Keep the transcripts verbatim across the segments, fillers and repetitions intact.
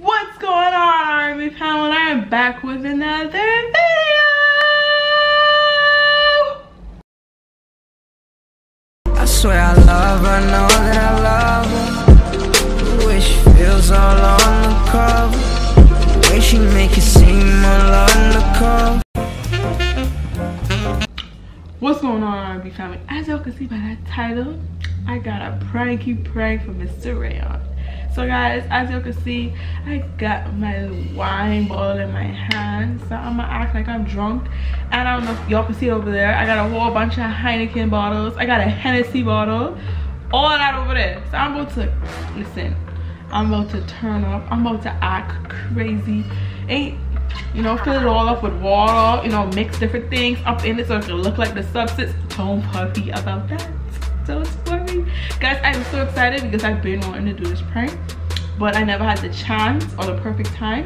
What's going on, R R B Family? I am back with another video. I swear I love her, know that I love her. Wish feels all on the cover. Way she make it seem all on the cover. What's going on, R R B Family? As y'all can see by that title, I got a pranky prank for Mister Rayon. So guys, as you can see, I got my wine bottle in my hand, so I'm gonna act like I'm drunk. And I don't know if y'all can see over there, I got a whole bunch of Heineken bottles. I got a Hennessy bottle, all that over there. So I'm about to, listen, I'm about to turn up. I'm about to act crazy. Ain't, you know, fill it all up with water, you know, mix different things up in it so it can look like the substance. Don't puffy about that. So it's funny. Guys, I'm so excited because I've been wanting to do this prank, but I never had the chance or the perfect time.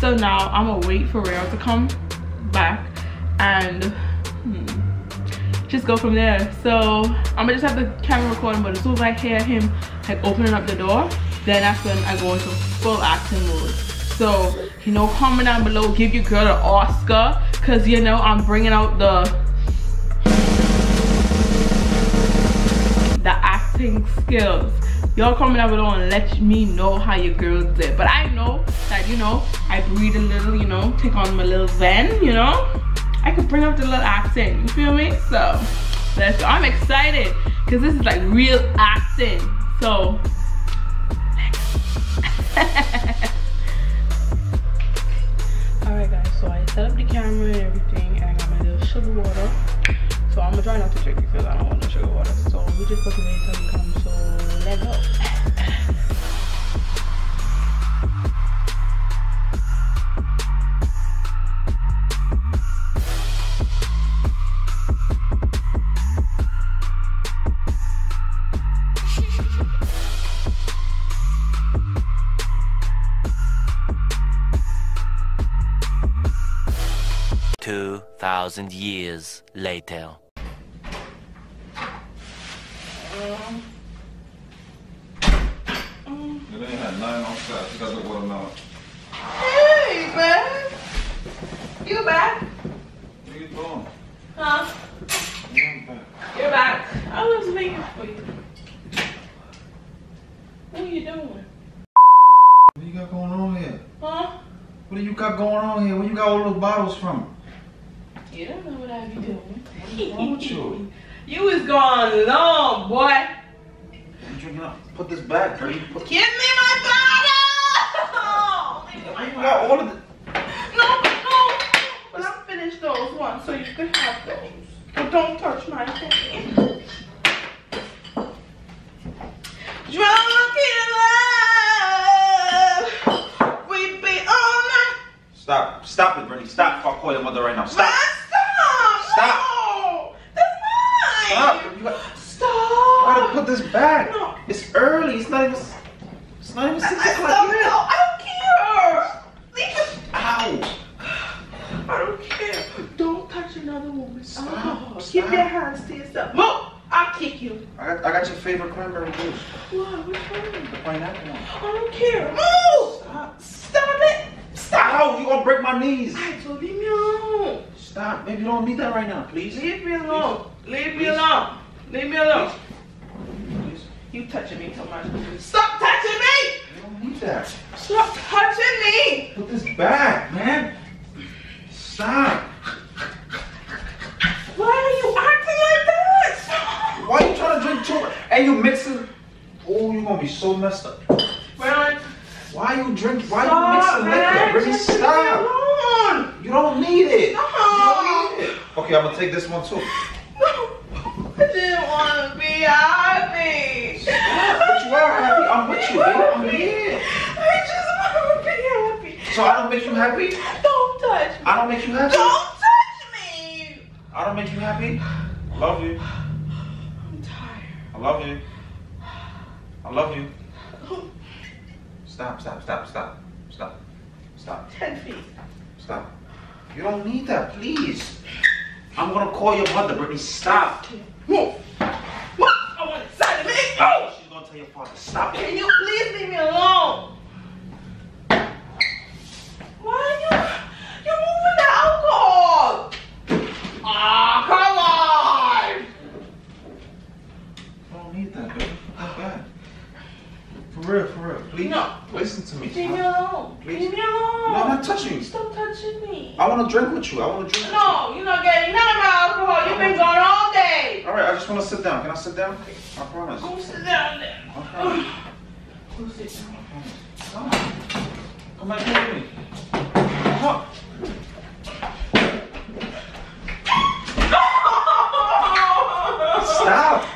So now I'm gonna wait for Rayon to come back and hmm, just go from there. So I'm gonna just have the camera recording, but as soon as I hear him like opening up the door, then that's when I go into full acting mode. So, you know, comment down below, give your girl an Oscar, cause you know I'm bringing out the skills. Y'all comment down below and let me know how your girls did. But I know that, you know, I breathe a little, you know, take on my little zen, you know, I could bring up the little accent, you feel me? So let's go. I'm excited because this is like real acting. So alright guys, so I set up the camera and everything, and I got my little sugar water. So I'm gonna try not to drink because I don't want no sugar water. So we just put the way until we come, so let's go. Two thousand years later. Um, um. It ain't had nine outside. She got the watermelon. Hey, man. You back? What are you doing? Huh? I'm back. You're back. I was waiting for you. What are you doing? What do you got going on here? Huh? What do you got going on here? Where you got all those bottles from? You don't know what I be doing. What's wrong with you? You was gone long, boy. I'm drinking up. Put this back, girl. Put Give me my bottle! Give me my bottle. You got all of the... No, but no. But I'll finish those ones so you can have those. But don't touch my thing. Drama killer. We be all night. Stop. Stop it, Brittany. Stop. I'll call your mother right now. Stop. Stop. Stop. No. Stop! You gotta, Stop! You gotta put this back. No. It's early. It's not even. It's not even six o'clock. I don't care. Leave it. Ow! I don't care. Don't touch another woman. Stop! Oh, Stop. Keep your hands to yourself. Move! I'll kick you. I got, I got your favorite cranberry juice. What? Which one? The pineapple one. I don't care. Move! Stop! Stop it! Stop! Ow! You gonna break my knees? I told you, leave me alone. Stop! Baby, you don't need that right now. Please. Leave me alone. Please. Leave me Please. alone. Leave me alone. Please. You touching me so much. Stop touching me! I don't need that. Stop touching me! Put this back, man. Stop. Why are you acting like that? Stop. Why are you trying to drink too much? And you mixing. Oh, you're gonna be so messed up. Man. Why are you drinking? Why are you mixing liquor? Really stop. You don't need it. No. You don't need it. Okay, I'm gonna take this one too. I didn't want to be happy. Stop, but you are happy. I'm with you. I'm here. I just want to be happy. So I don't make you happy? Don't touch me. I don't make you happy? Don't touch me. I don't make you happy? I love you. I'm tired. I love you. I love you. Stop, stop, stop, stop. Stop. Stop. Ten feet. Stop. You don't need that, please. I'm going to call your mother, Brittany. Stop. Move. Move. I want inside of me. Oh, she's going to tell your father. Stop. Can you please leave me alone? Listen to me. Leave me alone. Please. Leave me alone. No, I'm not touching you. Stop touching me. I want to drink with you. I want to drink no, with you. No, you're not getting none of my alcohol. You've been going all day. All right, I just want to sit down. Can I sit down? I promise. Go sit down then. Okay. Go sit down. Come on. Come on, get me. Come on. Stop.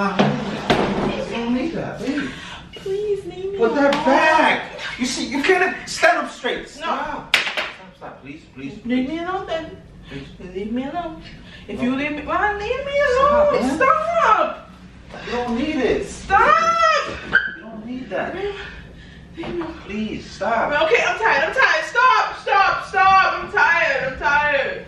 You don't need that, baby. Please leave me. Put that back. You see, you can't stand up straight. Stop. No. Stop, stop, please, please. Leave please. me alone, then. Please. Leave me alone. If no. you leave me, why leave me alone? Stop, stop. You don't need it. Stop. You don't need that. Please stop. Okay, I'm tired. I'm tired. Stop, stop, stop. I'm tired. I'm tired.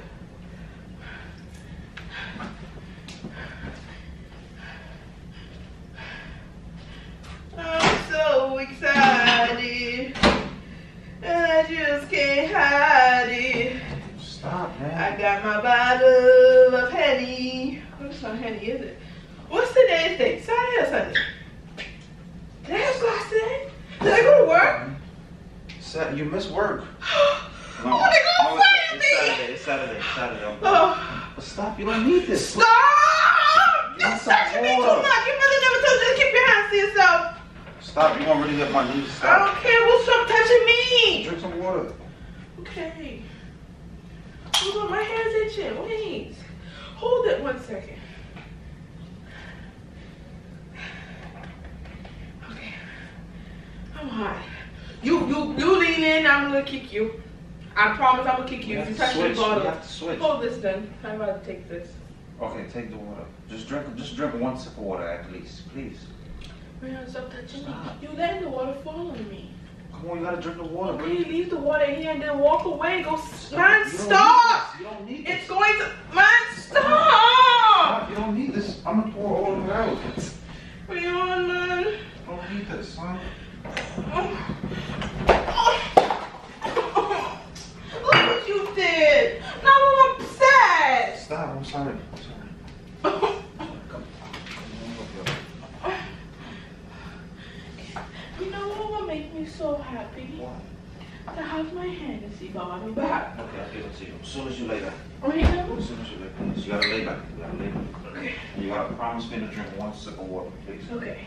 I'm so excited, I just can't hide it. Stop, man. I got my bottle of Henny. What's not Henny, is it? What's today's date? Saturday or Sunday? Did I have class today? Did I go to work? Saturday, you missed work. No. Oh, they go on Saturday. It's Saturday. It's Saturday. It's Saturday. Oh. But stop. You don't need this. Stop! You're touching me too much. Your mother never told you to keep your hands to yourself. Stop, you won't really get my knees. Stop. I don't care, well stop touching me! Drink some water. Okay. Hold on, my hair's itching. Wait. Hold it one second. Okay. I'm hot. You you you lean in, I'm gonna kick you. I promise I'm gonna kick you. If you touch the bottle. Hold this then. I'm about to take this. Okay, take the water. Just drink just drink one sip of water at least, please. Rayon, stop touching stop. me. You letting the water fall on me. Come on, you gotta drink the water, baby. Okay, leave the water here and then walk away. Go, stop. man, you stop. You don't need this. It's going to, man, stop. Stop. You don't need this. I'm gonna pour all the out. Rayon, man. You don't need this, huh? Oh. Oh. Look what you did. Now I'm upset. Stop. I'm sorry. I'm sorry. So happy what? to have my Hennessy gone back. Okay, I'll give it to you. As soon as you lay back. Right now? As soon as you lay back. You gotta lay back. You gotta lay back. Okay. You gotta promise me to drink one sip of water, please. Okay.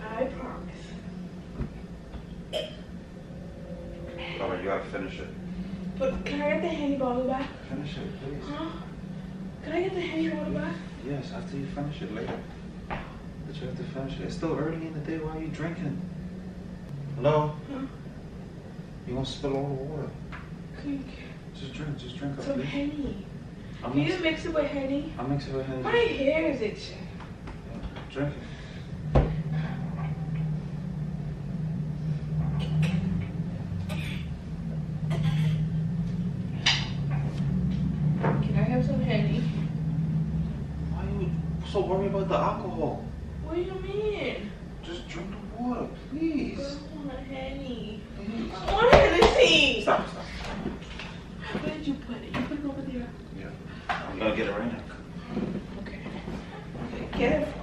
I promise. Alright, you gotta finish it. But can I get the Henny bottle back? Finish it, please. Huh? Can I get the Henny bottle back? Yes, after you finish it later. But you have to finish it. It's still early in the day. Why are you drinking? Hello? Huh? You won't spill all the water. Drink. Just drink, just drink up. Some Henny. Can you mix it with Henny? I'll mix it with Henny. My hair is itching. Yeah, drink it. Can I have some Henny? Why are you so worried about the alcohol? What do you mean? Just drink the water, please. Girl. Henny. I want Hennessy. Stop, stop. Where did you put it? You put it over there? Yeah. I'm going to get it right now. Okay. Okay, get it for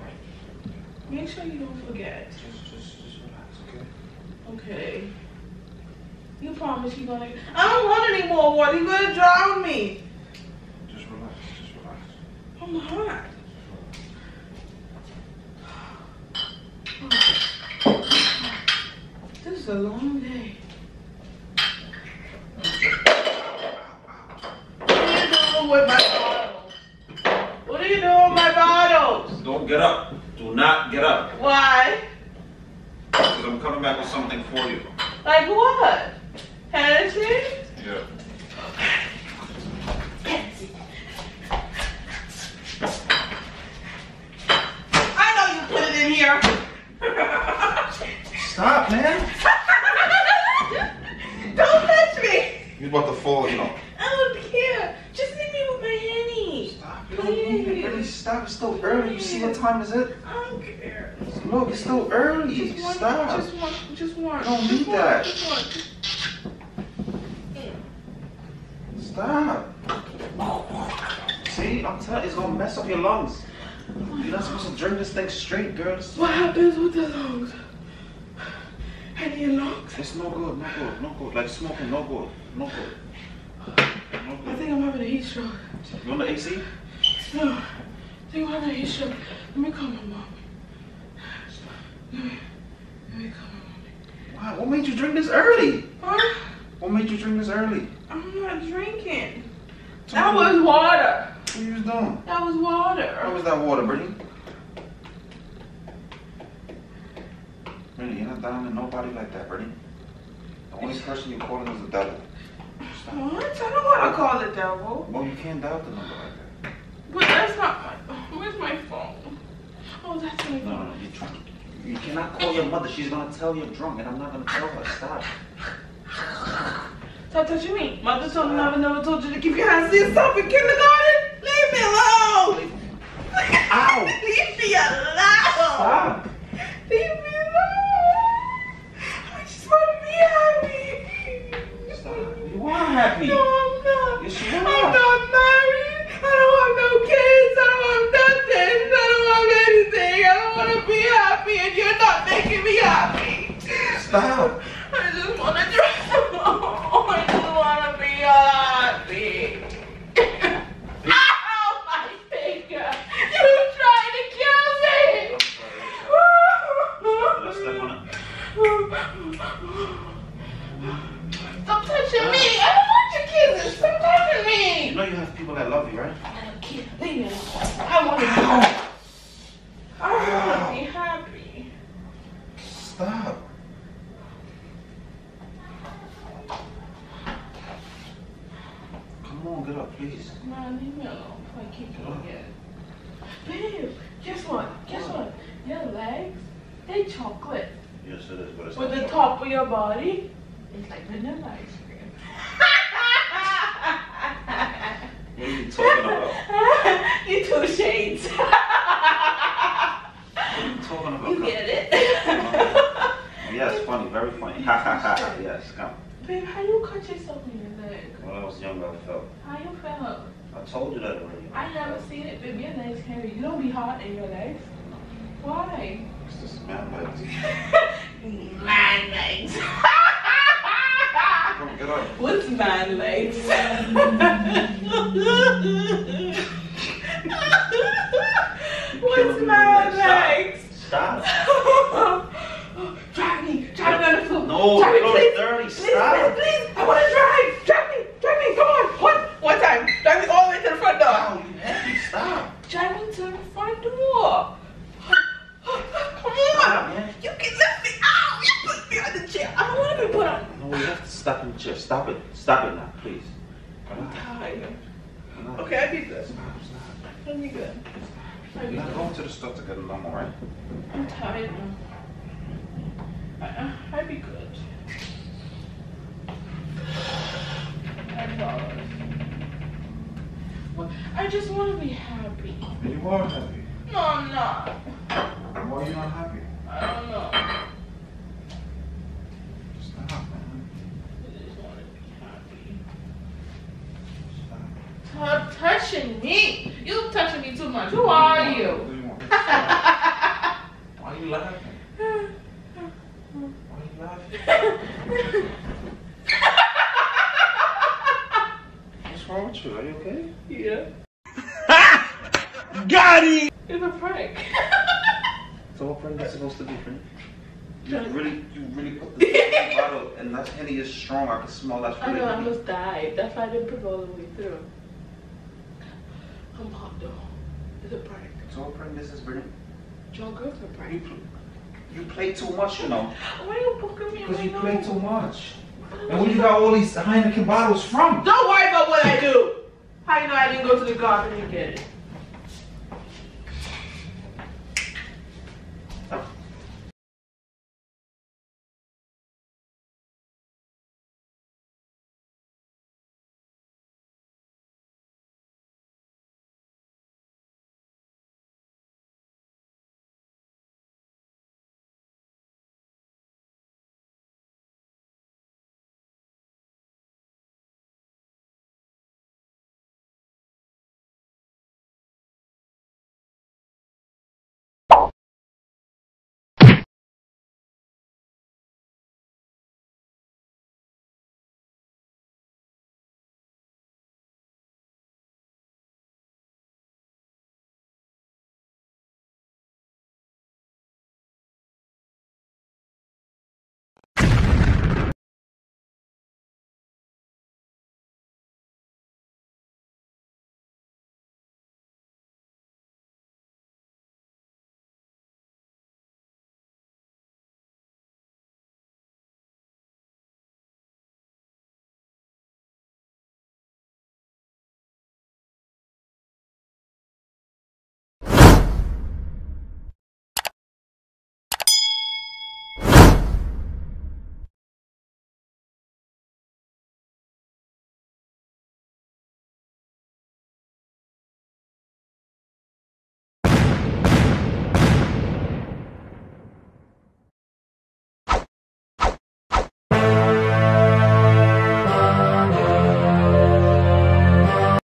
me. Make sure you don't forget. Just, just, just relax, okay? Okay. You promise you're going to... I don't want any more water. You're going to drown me. Just relax, just relax. I'm hot. It's a long day. What are you doing with my bottles? What are you doing with my bottles? Don't get up. Do not get up. Why? Because I'm coming back with something for you. Like what? Hennessy? Yeah. I know you put it in here. Stop, man. You're about to fall, you know. I don't care. Just leave me with my Henny. Stop. You don't need it. Really stop. It's still early. You see what time is it? I don't care. Look, it's still early. Just stop. One, just one. Just one. You don't need that. Just one. Stop. See, I'm telling you. hell, it's gonna mess up your lungs. You're not supposed to drink this thing straight, girl. What happens with the lungs? And your lungs? It's no good, no good, no good. Like smoking, no good, no good. No good. I think I'm having a heat stroke. You want the A C? No, I think I'm having a heat stroke. Let me call my mom. Let me, let me call my mom. Wow, what made you drink this early? Huh? What made you drink this early? I'm not drinking. That was water. What you was doing? That was water. What was that water, Brittany? Brittany, you're not down to nobody like that, Brittany. The only person you're calling is the devil. Stop. What? I don't want to call the devil. Well, you can't dial the number like that. But that's not my... Where's my phone? Oh, that's my phone. No, no, no, you're drunk. You cannot call your mother. She's going to tell you're drunk, and I'm not going to tell her. Stop. Stop touching me. Mother told me never, never told you to keep your hands to yourself in kindergarten. Leave me alone. Ow. Leave me alone. Stop. Leave me alone. I just want to be happy. Stop. You are happy. No, I'm not. Yes, you are. I'm not married. I don't have no kids. I don't have nothing. I don't have anything. I don't want to be happy, and you're not making me happy. Stop. I just want to drive. You play too much, you know. Why are you booking me? Because you play too much. And where you got all these Heineken bottles from? Don't worry about what I do. How you know I didn't go to the garden and get it?